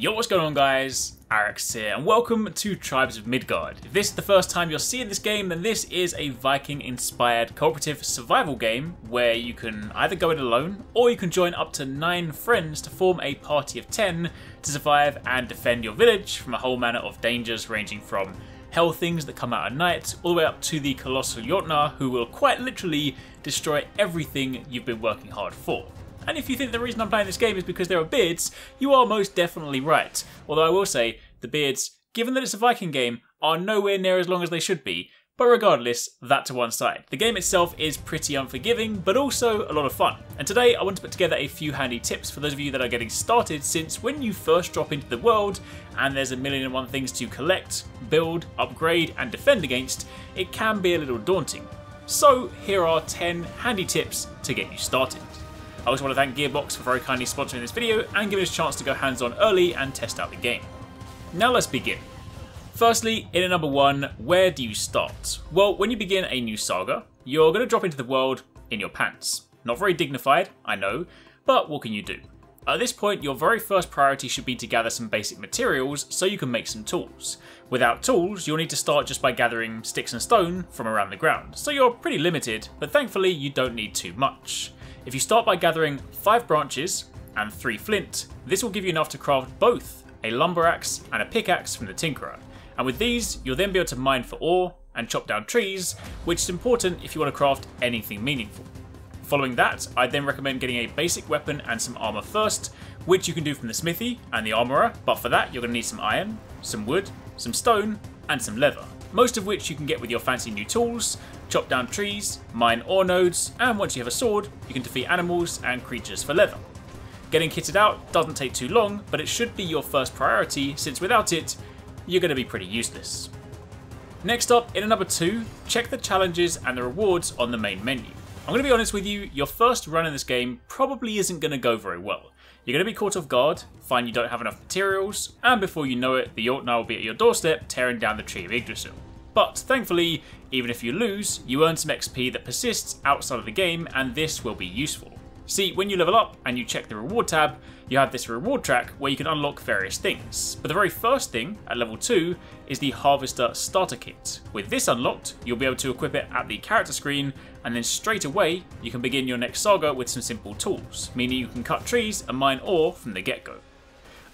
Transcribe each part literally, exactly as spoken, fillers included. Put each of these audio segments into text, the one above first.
Yo, what's going on guys? Arekkz here and welcome to Tribes of Midgard. If this is the first time you're seeing this game, then this is a Viking inspired cooperative survival game where you can either go it alone or you can join up to nine friends to form a party of ten to survive and defend your village from a whole manner of dangers ranging from hell things that come out at night all the way up to the colossal Jötnar who will quite literally destroy everything you've been working hard for. And if you think the reason I'm playing this game is because there are beards, you are most definitely right. Although I will say, the beards, given that it's a Viking game, are nowhere near as long as they should be. But regardless, that to one side. The game itself is pretty unforgiving, but also a lot of fun. And today I want to put together a few handy tips for those of you that are getting started, since when you first drop into the world, and there's a million and one things to collect, build, upgrade, and defend against, it can be a little daunting. So here are ten handy tips to get you started. I also want to thank Gearbox for very kindly sponsoring this video and giving us a chance to go hands-on early and test out the game. Now let's begin. Firstly, in number one, where do you start? Well, when you begin a new saga, you're going to drop into the world in your pants. Not very dignified, I know, but what can you do? At this point, your very first priority should be to gather some basic materials so you can make some tools. Without tools, you'll need to start just by gathering sticks and stone from around the ground, so you're pretty limited, but thankfully you don't need too much. If you start by gathering five branches and three flint, this will give you enough to craft both a lumber axe and a pickaxe from the tinkerer. And with these, you'll then be able to mine for ore and chop down trees, which is important if you want to craft anything meaningful. Following that, I'd then recommend getting a basic weapon and some armor first, which you can do from the smithy and the armorer, but for that you're going to need some iron, some wood, some stone, and some leather, most of which you can get with your fancy new tools, chop down trees, mine ore nodes, and once you have a sword, you can defeat animals and creatures for leather. Getting kitted out doesn't take too long, but it should be your first priority, since without it, you're going to be pretty useless. Next up, in number two, check the challenges and the rewards on the main menu. I'm going to be honest with you, your first run in this game probably isn't going to go very well. You're going to be caught off guard, find you don't have enough materials, and before you know it, the Jötnar will be at your doorstep tearing down the tree of Yggdrasil. But thankfully, even if you lose, you earn some X P that persists outside of the game, and this will be useful. See, when you level up and you check the reward tab, you have this reward track where you can unlock various things. But the very first thing at level two is the Harvester Starter Kit. With this unlocked, you'll be able to equip it at the character screen, and then straight away, you can begin your next saga with some simple tools, meaning you can cut trees and mine ore from the get-go.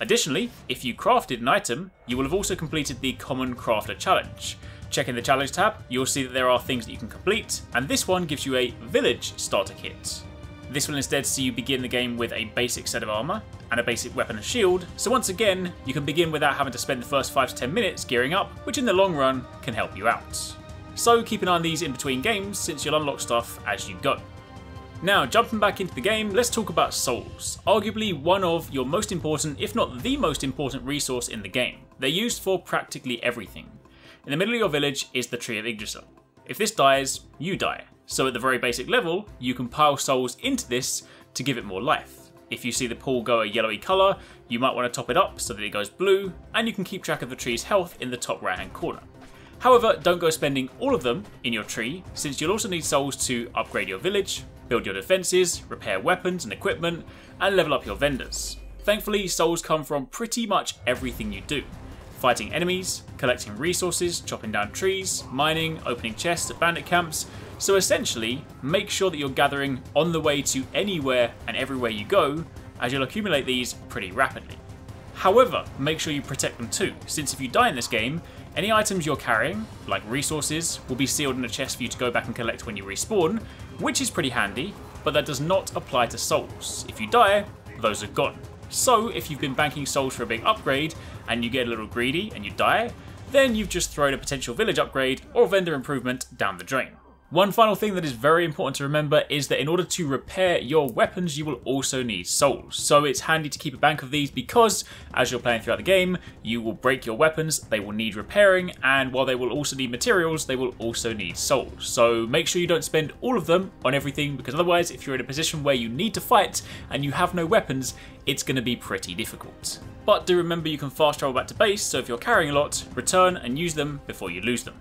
Additionally, if you crafted an item, you will have also completed the Common Crafter Challenge. Checking the challenge tab, you'll see that there are things that you can complete, and this one gives you a Village Starter Kit. This will instead see you begin the game with a basic set of armour and a basic weapon and shield, so once again, you can begin without having to spend the first five to ten minutes gearing up, which in the long run can help you out. So keep an eye on these in between games, since you'll unlock stuff as you go. Now, jumping back into the game, let's talk about souls, arguably one of your most important, if not the most important resource in the game. They're used for practically everything. In the middle of your village is the Tree of Yggdrasil. If this dies, you die. So at the very basic level, you can pile souls into this to give it more life. If you see the pool go a yellowy colour, you might want to top it up so that it goes blue, and you can keep track of the tree's health in the top right hand corner. However, don't go spending all of them in your tree, since you'll also need souls to upgrade your village, build your defences, repair weapons and equipment, and level up your vendors. Thankfully, souls come from pretty much everything you do. Fighting enemies, collecting resources, chopping down trees, mining, opening chests at bandit camps, so essentially make sure that you're gathering on the way to anywhere and everywhere you go, as you'll accumulate these pretty rapidly. However, make sure you protect them too, since if you die in this game, any items you're carrying, like resources, will be sealed in a chest for you to go back and collect when you respawn, which is pretty handy, but that does not apply to souls. If you die, those are gone. So if you've been banking souls for a big upgrade, and you get a little greedy and you die, then you've just thrown a potential village upgrade or vendor improvement down the drain. One final thing that is very important to remember is that in order to repair your weapons, you will also need souls. So it's handy to keep a bank of these because, as you're playing throughout the game, you will break your weapons, they will need repairing, and while they will also need materials, they will also need souls. So make sure you don't spend all of them on everything, because otherwise, if you're in a position where you need to fight and you have no weapons, it's going to be pretty difficult. But do remember you can fast travel back to base, so if you're carrying a lot, return and use them before you lose them.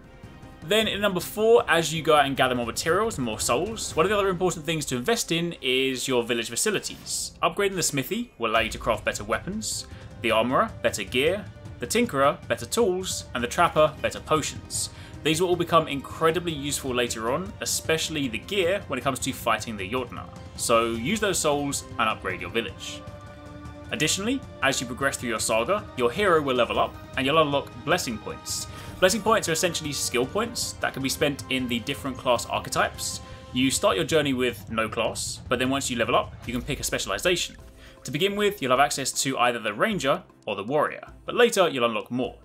Then in number four, as you go out and gather more materials and more souls, one of the other important things to invest in is your village facilities. Upgrading the smithy will allow you to craft better weapons. the armourer, better gear, the tinkerer, better tools, and the trapper, better potions. These will all become incredibly useful later on, especially the gear when it comes to fighting the Jötnar, so use those souls and upgrade your village. Additionally, as you progress through your saga, your hero will level up and you'll unlock blessing points. Blessing points are essentially skill points that can be spent in the different class archetypes. You start your journey with no class, but then once you level up, you can pick a specialization. To begin with, you'll have access to either the Ranger or the Warrior, but later you'll unlock more.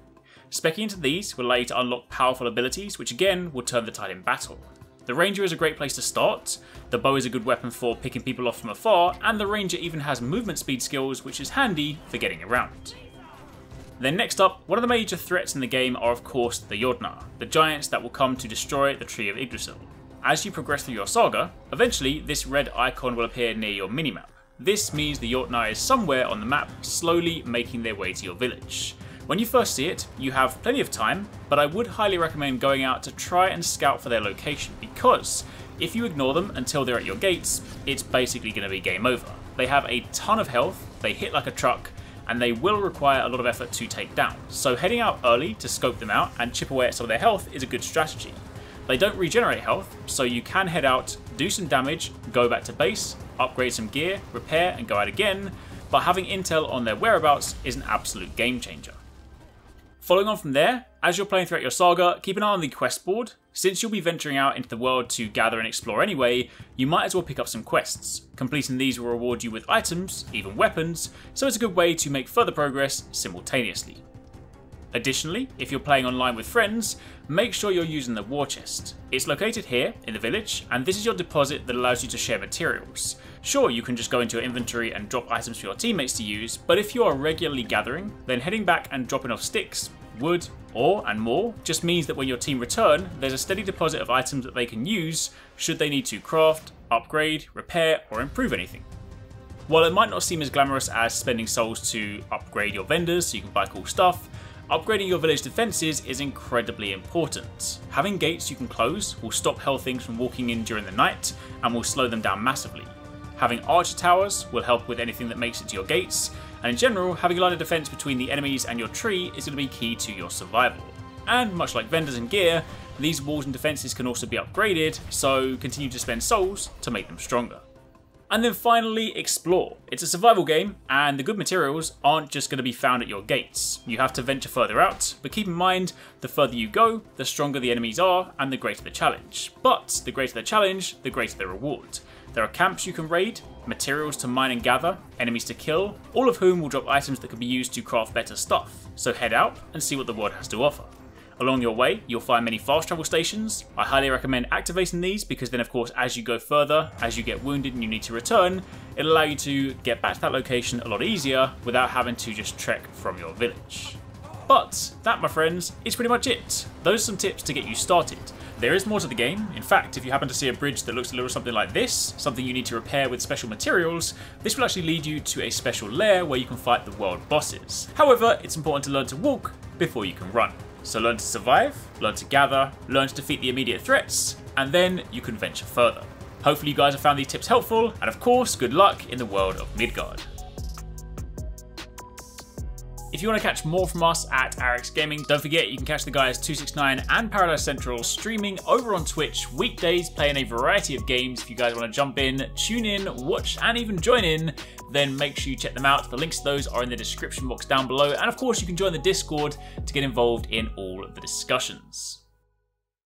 Speccing into these will allow you to unlock powerful abilities, which again will turn the tide in battle. The Ranger is a great place to start, the bow is a good weapon for picking people off from afar, and the Ranger even has movement speed skills, which is handy for getting around. Then next up, one of the major threats in the game are of course the Jötnar, the giants that will come to destroy the Tree of Yggdrasil. As you progress through your saga, eventually this red icon will appear near your minimap. This means the Jötnar is somewhere on the map, slowly making their way to your village. When you first see it, you have plenty of time, but I would highly recommend going out to try and scout for their location, because if you ignore them until they're at your gates, it's basically going to be game over. They have a ton of health, they hit like a truck, and they will require a lot of effort to take down, so heading out early to scope them out and chip away at some of their health is a good strategy. They don't regenerate health, so you can head out, do some damage, go back to base, upgrade some gear, repair and go out again, but having intel on their whereabouts is an absolute game changer. Following on from there, as you're playing throughout your saga, keep an eye on the quest board. Since you'll be venturing out into the world to gather and explore anyway, you might as well pick up some quests. Completing these will reward you with items, even weapons, so it's a good way to make further progress simultaneously. Additionally, if you're playing online with friends, make sure you're using the war chest. It's located here in the village, and this is your deposit that allows you to share materials. Sure, you can just go into your inventory and drop items for your teammates to use, but if you are regularly gathering, then heading back and dropping off sticks, wood, ore, and more just means that when your team return, there's a steady deposit of items that they can use should they need to craft, upgrade, repair, or improve anything. While it might not seem as glamorous as spending souls to upgrade your vendors so you can buy cool stuff, upgrading your village defences is incredibly important. Having gates you can close will stop hellthings from walking in during the night and will slow them down massively. Having archer towers will help with anything that makes it to your gates, and in general, having a line of defence between the enemies and your tree is going to be key to your survival. And much like vendors and gear, these walls and defences can also be upgraded, so continue to spend souls to make them stronger. And then finally, explore. It's a survival game, and the good materials aren't just going to be found at your gates. You have to venture further out, but keep in mind, the further you go, the stronger the enemies are, and the greater the challenge. But the greater the challenge, the greater the reward. There are camps you can raid, materials to mine and gather, enemies to kill, all of whom will drop items that can be used to craft better stuff, so head out and see what the world has to offer. Along your way, you'll find many fast travel stations. I highly recommend activating these because then of course as you go further, as you get wounded and you need to return, it'll allow you to get back to that location a lot easier without having to just trek from your village. But that, my friends, is pretty much it. Those are some tips to get you started. There is more to the game. In fact, if you happen to see a bridge that looks a little something like this, something you need to repair with special materials, this will actually lead you to a special lair where you can fight the world bosses. However, it's important to learn to walk before you can run. So learn to survive, learn to gather, learn to defeat the immediate threats, and then you can venture further. Hopefully you guys have found these tips helpful, and of course, good luck in the world of Midgard. If you want to catch more from us at Arekkz Gaming, don't forget you can catch the guys Two Six Nine and Paradise Central streaming over on Twitch weekdays, playing a variety of games. If you guys want to jump in, tune in, watch, and even join in, then make sure you check them out. The links to those are in the description box down below. And of course, you can join the Discord to get involved in all of the discussions.